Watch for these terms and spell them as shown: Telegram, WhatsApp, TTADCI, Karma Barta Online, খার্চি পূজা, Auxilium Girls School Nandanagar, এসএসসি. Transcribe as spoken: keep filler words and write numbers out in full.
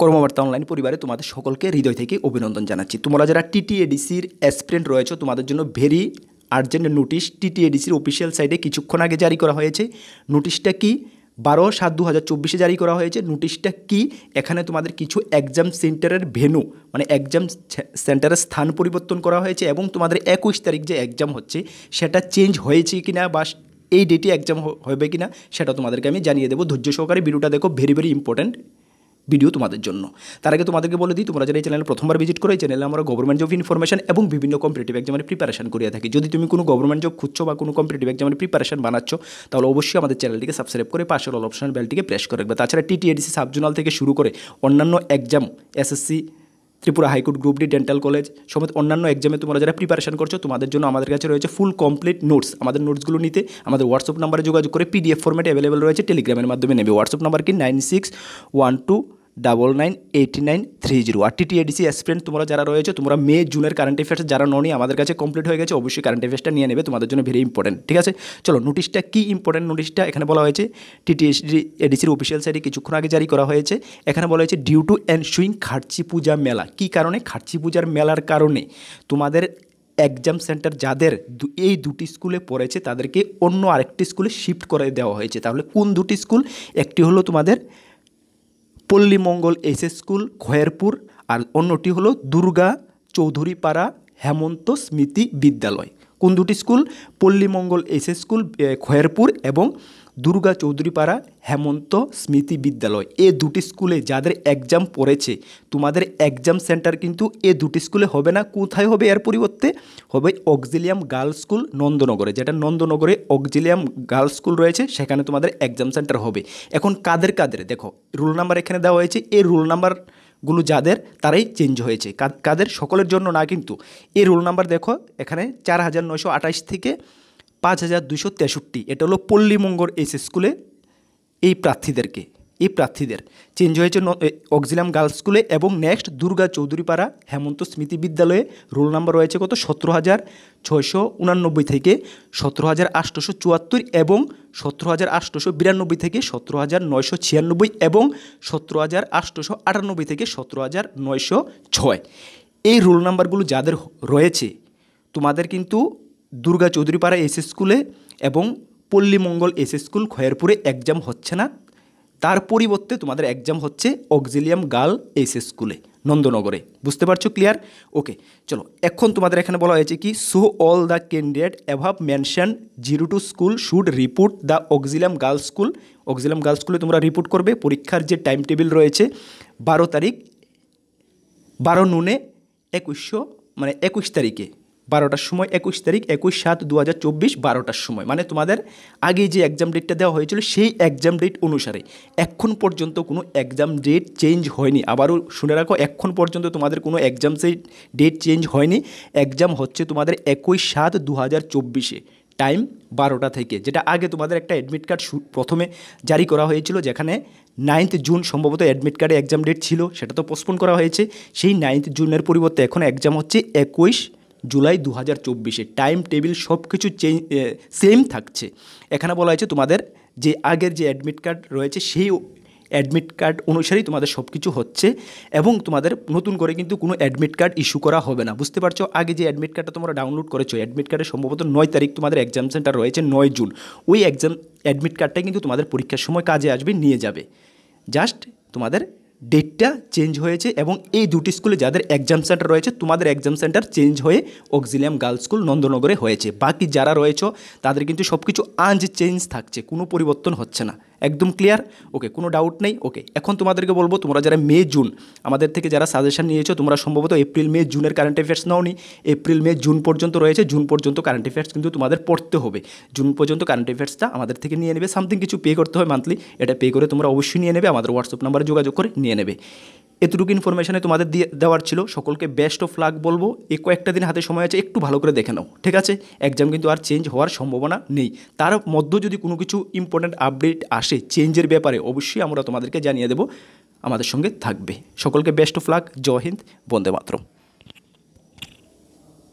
কর্মবার্তা online পরিবারে তোমাদের সকলকে হৃদয় থেকে অভিনন্দন জানাচ্ছি। তোমরা যারা টিটিএডিসির অ্যাসপিরেন্ট রয়েছে, তোমাদের জন্য ভেরি আর্জেন্ট নোটিশ টিটিএডিসির অফিসিয়াল সাইটে কিছুক্ষণ আগে জারি করা হয়েছে। নোটিশটা কি বারো সাত দু হাজার চব্বিশে জারি করা হয়েছে। নোটিশটা কি, এখানে তোমাদের কিছু এক্সাম সেন্টারের ভেনু মানে এক্সাম সেন্টারের স্থান পরিবর্তন করা হয়েছে এবং তোমাদের একুশ তারিখ যে এক্সাম হচ্ছে সেটা চেঞ্জ হয়েছে কি না বা এই ডেটে এক্সাম হবে কি না সেটা তোমাদেরকে আমি জানিয়ে দেবো। ধৈর্য সহকারে ভিডিওটা দেখো, ভেরি ভেরি ইম্পর্ট্যান্ট ভিডিও তোমাদের জন্য। তার আগে তোমাদেরকে বলে দিই, তোমরা যারা এই চ্যানেল প্রথমবার ভিজিট করো, এই চ্যানেলে আমরা গভর্নমেন্ট জব ইনফরমেশন এবং বিভিন্ন কম্পিটিটিভ এক্সামের প্রিপারেশন করিয়ে থাকি। যদি তুমি কোনো গভর্নমেন্ট জব খুঁজছো বা কোনো কম্পিটিটিভ এক্সামের প্রিপারেশন বানাচ্ছ, তাহলে অবশ্যই আমাদের চ্যানেলটিকে সাবস্ক্রাইব করে পাশের অল অপশন বেলটিকে প্রেস করে রাখবে। তাছাড়া টিটিএডিসি সাবজোনাল থেকে শুরু করে অন্যান্য exam, এসএসসি, Tripura high court group D, dental college সমেত অন্যান্য এক্সামে তোমরা যারা প্রিপারেশন করছো, তোমাদের জন্য আমাদের কাছে রয়েছে ফুল কমপ্লিট নোটস। আমাদের নোটসগুলো নিতে আমাদের হোয়াটসঅ্যাপ নাম্বারে যোগাযোগ করে পিডিএফ ফর্মেটে অ্যাভেলেবেল রয়েছে, টেলিগ্রামের মাধ্যমে নেবে। হোয়াটসঅ্যাপ নাম্বার কি nine six one two double nine eighty nine three zero. আর টিটিএডিসি অ্যাসপিরেন্ট তোমরা যারা রয়েছে, তোমরা মে জুনের কারেন্ট অ্যাফেয়ার্স যারা ননি আমাদের কাছে কমপ্লিট হয়ে গেছে, অবশ্যই কারেন্ট অ্যাফেয়ার্সটা নিয়ে নেবে, তোমাদের জন্য ভেরি ইম্পর্টেন্ট। ঠিক আছে, চলো নোটিশটা কি ইম্পর্টেন্ট। নোটিশটা এখানে বলা হয়েছে টিটিএডিসির অফিসিয়াল সাইটে কিছুক্ষণ আগে জারি করা হয়েছে। এখানে বলা হয়েছে due to ensuing খার্চি পূজা মেলা। কি কারণে? খার্চি পূজার মেলার কারণে তোমাদের এক্সাম সেন্টার যাদের এই দুটি স্কুলে পড়েছে তাদেরকে অন্য আরেকটি স্কুলে শিফট করে দেওয়া হয়েছে। তাহলে কোন দুটি স্কুল? একটি হলো তোমাদের Pallimangal H S school Khayerpur, আর অন্যটি হলো দুর্গা চৌধুরী পাড়া হেমন্ত স্মৃতি বিদ্যালয়। কোন দুটি school? Pallimangal H S school Khayerpur এবং দুর্গা চৌধুরী পাড়া হেমন্ত স্মৃতি বিদ্যালয়। এ দুটি স্কুলে যাদের এক্সাম পড়েছে, তোমাদের এক্সাম সেন্টার কিন্তু এ দুটি স্কুলে হবে না। কোথায় হবে? এর পরিবর্তে হবে অক্সিলিয়াম গার্লস স্কুল নন্দনগরে। যেটা নন্দনগরে অক্সিলিয়াম গার্লস স্কুল রয়েছে, সেখানে তোমাদের এক্সাম সেন্টার হবে। এখন কাদের কাদের দেখো রোল নাম্বার এখানে দেওয়া হয়েছে, এই রোল নাম্বারগুলো যাদের তারাই চেঞ্জ হয়েছে, কাদের? সকলের জন্য না কিন্তু। এই রোল নাম্বার দেখো এখানে চার হাজার নয়শো আঠাশ থেকে পাঁচ হাজার দুশো তেষট্টি, এটা হলো পল্লিমঙ্গল এইচ এস স্কুলে এই প্রার্থীদেরকে এই প্রার্থীদের চেঞ্জ হয়েছে অক্সিলিয়াম গার্লস স্কুলে। এবং নেক্সট দুর্গা চৌধুরীপাড়া হেমন্ত স্মৃতি বিদ্যালয়ে রোল নাম্বার রয়েছে কত? সতেরো হাজার ছয়শো উনানব্বই থেকে সতেরো হাজার আটশোশো চুয়াত্তর এবং সতেরো হাজার আটশোশো বিরানব্বই থেকে সতেরো হাজার নয়শো ছিয়ানব্বই এবং সতেরো হাজার আটশোশো আটানব্বই থেকে সতেরো হাজার নয়শো ছয়। এই রোল নাম্বারগুলো যাদের রয়েছে তোমাদের কিন্তু দুর্গা চৌধুরীপাড়া এস এস স্কুলে এবং পল্লিমঙ্গল এস এস স্কুল খয়েরপুরে এক্সাম হচ্ছে না। তার পরিবর্তে তোমাদের এক্সাম হচ্ছে অক্সিলিয়াম গার্ল এস এস স্কুলে নন্দনগরে। বুঝতে পারছো? ক্লিয়ার? ওকে, চলো এখন তোমাদের এখানে বলা হয়েছে কি, so all the candidate above mention zero two school should report the Auxilium girls school. Auxilium girls স্কুলে তোমরা রিপোর্ট করবে। পরীক্ষার যে টাইম টেবিল রয়েছে বারো তারিখ বারো নুনে একুশশো মানে একুশ তারিখে বারোটার সময়, একুশ তারিখ একুশ সাত দু হাজার চব্বিশ বারোটার সময়, মানে তোমাদের আগে যে এক্সাম ডেটটা দেওয়া হয়েছিল সেই এক্সাম ডেট অনুসারে। এখন পর্যন্ত কোনো এক্সাম ডেট চেঞ্জ হয়নি। আবারও শুনে রাখো, এখন পর্যন্ত তোমাদের কোনো এক্সাম সেই ডেট চেঞ্জ হয়নি। এক্সাম হচ্ছে তোমাদের একুশ সাত দু হাজার চব্বিশে টাইম বারোটা থেকে, যেটা আগে তোমাদের একটা অ্যাডমিট কার্ড প্রথমে জারি করা হয়েছিল যেখানে নাইন্থ জুন সম্ভবত অ্যাডমিট কার্ডে এক্সাম ডেট ছিল, সেটা তো পোস্টপোন করা হয়েছে। সেই নাইন্থ জুনের পরিবর্তে এখন এক্সাম হচ্ছে একুশ জুলাই দু হাজার চব্বিশে। টাইম টেবিল সব কিছু চেঞ্জ সেম থাকছে। এখানে বলা হয়েছে তোমাদের যে আগের যে অ্যাডমিট কার্ড রয়েছে সেই অ্যাডমিট কার্ড অনুসারেই তোমাদের সব কিছু হচ্ছে এবং তোমাদের নতুন করে কিন্তু কোনো অ্যাডমিট কার্ড ইস্যু করা হবে না। বুঝতে পারছো? আগে যে অ্যাডমিট কার্ডটা তোমরা ডাউনলোড করেছো, অ্যাডমিট কার্ডে সম্ভবত নয় তারিখ তোমাদের এক্সাম সেন্টার রয়েছে নয় জুন, ওই এক্সাম অ্যাডমিট কার্ডটাই কিন্তু তোমাদের পরীক্ষার সময় কাজে আসবে, নিয়ে যাবে। জাস্ট তোমাদের ডেটটা চেঞ্জ হয়েছে এবং এই দুটি স্কুলে যাদের এক্সাম সেন্টার রয়েছে তোমাদের এক্সাম সেন্টার চেঞ্জ হয়ে অক্সিলিয়াম গার্লস স্কুল নন্দনগরে হয়েছে। বাকি যারা রয়েছে তাদের কিন্তু সব কিছু আজ চেঞ্জ থাকছে, কোনো পরিবর্তন হচ্ছে না। একদম ক্লিয়ার? ওকে, কোনো ডাউট নেই। ওকে, এখন তোমাদেরকে বলবো, তোমরা যারা মে জুন আমাদের থেকে যারা সাজেশন নিয়েছো, তোমরা সম্ভবত এপ্রিল মে জুনের কারেন্ট অ্যাফেয়ার্স নাওনি। এপ্রিল মে জুন পর্যন্ত রয়েছে, জুন পর্যন্ত কারেন্ট অ্যাফেয়ার্স কিন্তু তোমাদের পড়তে হবে। জুন পর্যন্ত কারেন্ট অ্যাফেয়ার্সটা আমাদের থেকে নিয়ে নেবে, সামথিং কিছু পে করতে হয় মান্থলি, এটা পে করে তোমরা অবশ্যই নিয়ে নেবে। আমাদের হোয়াটসঅ্যাপ নাম্বারে যোগাযোগ করে নিয়ে নেবে। এতটুকু ইনফরমেশনে তোমাদের দিয়ে দেওয়ার ছিল। সকলকে বেস্ট অফ লাক বলবো। এই কয়েকটা দিন হাতে সময় আছে, একটু ভালো করে দেখে নাও, ঠিক আছে? এক্সাম কিন্তু আর চেঞ্জ হওয়ার সম্ভাবনা নেই। তার মধ্যে যদি কোনো কিছু ইম্পর্ট্যান্ট আপডেট আসে চেঞ্জের ব্যাপারে, অবশ্যই আমরা তোমাদেরকে জানিয়ে দেবো। আমাদের সঙ্গে থাকবে। সকলকে best of luck. Jai Hind, Vande Mataram.